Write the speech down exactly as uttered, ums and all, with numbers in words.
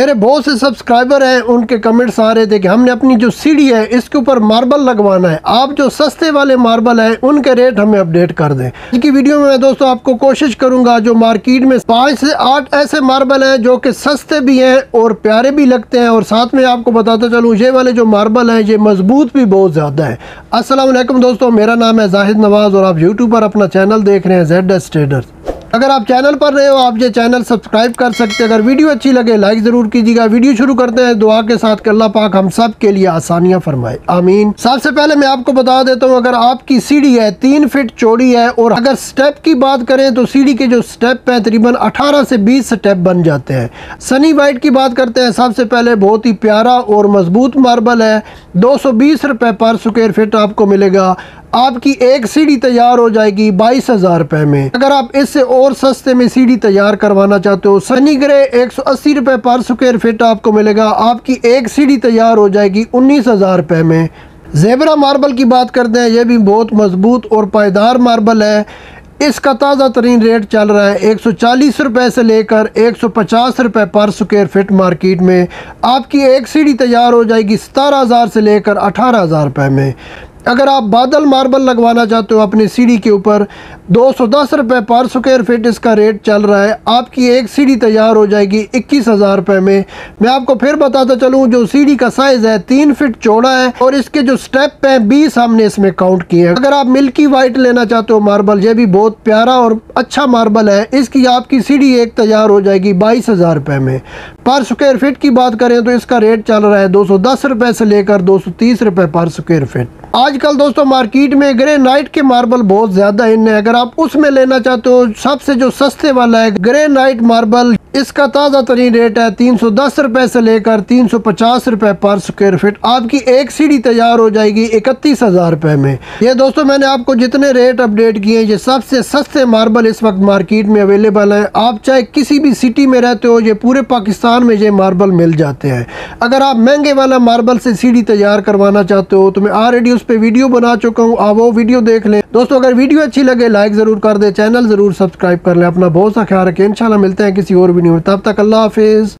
मेरे बहुत से सब्सक्राइबर हैं, उनके कमेंट्स आ रहे थे कि हमने अपनी जो सीढ़ी है इसके ऊपर मार्बल लगवाना है, आप जो सस्ते वाले मार्बल है उनके रेट हमें अपडेट कर दें। आज की वीडियो में मैं दोस्तों आपको कोशिश करूंगा जो मार्केट में पाँच से आठ ऐसे मार्बल हैं जो कि सस्ते भी हैं और प्यारे भी लगते हैं, और साथ में आपको बताता चलूँ ये वाले जो मार्बल हैं ये मजबूत भी बहुत ज़्यादा है। अस्सलाम वालेकुम दोस्तों, मेरा नाम है जाहिद नवाज़ और आप यूट्यूब पर अपना चैनल देख रहे हैं ज़ेड्स ट्रेडर्स। अगर आप चैनल पर नए हो आप ये चैनल सब्सक्राइब कर सकते हैं। अगर वीडियो अच्छी लगे लाइक ज़रूर कीजिएगा। वीडियो शुरू करते हैं दुआ के साथ कि अल्लाह पाक हम सब के लिए आसानियां फरमाए, आमीन। सबसे पहले मैं आपको बता देता हूं, अगर आपकी सीढ़ी है तीन फिट चौड़ी है और अगर स्टेप की बात करें तो सीढ़ी के जो स्टेप हैं तकरीबन अठारह से बीस स्टेप बन जाते हैं। सनी वाइट की बात करते हैं, सबसे पहले बहुत ही प्यारा और मजबूत मार्बल है, दो सौ बीस रुपये पर स्क्वायर फिट आपको मिलेगा। आपकी एक सीढ़ी तैयार हो जाएगी बाईस हज़ार रुपये में। अगर आप इससे और सस्ते में सीढ़ी तैयार करवाना चाहते हो सनी ग्रे एक सौ अस्सी रुपये पर स्क्वायर फिट आपको मिलेगा, आपकी एक सीढ़ी तैयार हो जाएगी उन्नीस हज़ार रुपये में। जेबरा मार्बल की बात करते हैं, यह भी बहुत मजबूत और पायदार मार्बल है, इसका ताज़ा तरीन रेट चल रहा है एक सौ चालीस रुपये से लेकर एक सौ पचास रुपये पर स्क्वायर फिट मार्केट में। आपकी एक सीढ़ी तैयार हो जाएगी सतारह हज़ार से लेकर अठारह हज़ार रुपये में। अगर आप बादल मार्बल लगवाना चाहते हो अपनी सीढ़ी के ऊपर दो सौ दस रुपये पर स्क्वायर फिट इसका रेट चल रहा है, आपकी एक सीढ़ी तैयार हो जाएगी इक्कीस हज़ार रुपये में। मैं आपको फिर बताता चलूँ जो सीढ़ी का साइज़ है तीन फिट चौड़ा है और इसके जो स्टेप हैं बीस हमने इसमें काउंट किए हैं। अगर आप मिल्की वाइट लेना चाहते हो मार्बल, यह भी बहुत प्यारा और अच्छा मार्बल है, इसकी आपकी सीढ़ी एक तैयार हो जाएगी बाईस हज़ार रुपये में। पर स्क्वायर फिट की बात करें तो इसका रेट चल रहा है दो सौ दस रुपये से लेकर दो सौ तीस रुपये पर स्क्वायर फिट। आजकल दोस्तों मार्केट में ग्रे नाइट के मार्बल बहुत ज़्यादा इन है, अगर आप उसमें लेना चाहते हो सबसे जो सस्ते वाला है ग्रे नाइट मार्बल, इसका ताज़ा तरीन रेट है तीन सौ दस रुपये से लेकर तीन सौ पचास रुपये पर स्क्वायर फिट। आपकी एक सीढ़ी तैयार हो जाएगी इकतीस हज़ार रुपये में। ये दोस्तों मैंने आपको जितने रेट अपडेट किए हैं ये सबसे सस्ते मार्बल इस वक्त मार्केट में अवेलेबल हैं। आप चाहे किसी भी सिटी में रहते हो ये पूरे पाकिस्तान में ये मार्बल मिल जाते हैं। अगर आप महंगे वाला मार्बल से सीढ़ी तैयार करवाना चाहते हो तो मैं ऑलरेडी उस पर वीडियो बना चुका हूँ, आप वो वीडियो देख लें। दोस्तों अगर वीडियो अच्छी लगे लाइक ज़रूर कर दें, चैनल ज़रूर सब्सक्राइब कर लें। अपना बहुत सा ख्याल रखें, इंशाल्लाह मिलते हैं किसी और वीडियो में, तब तक अल्लाह हाफिज़।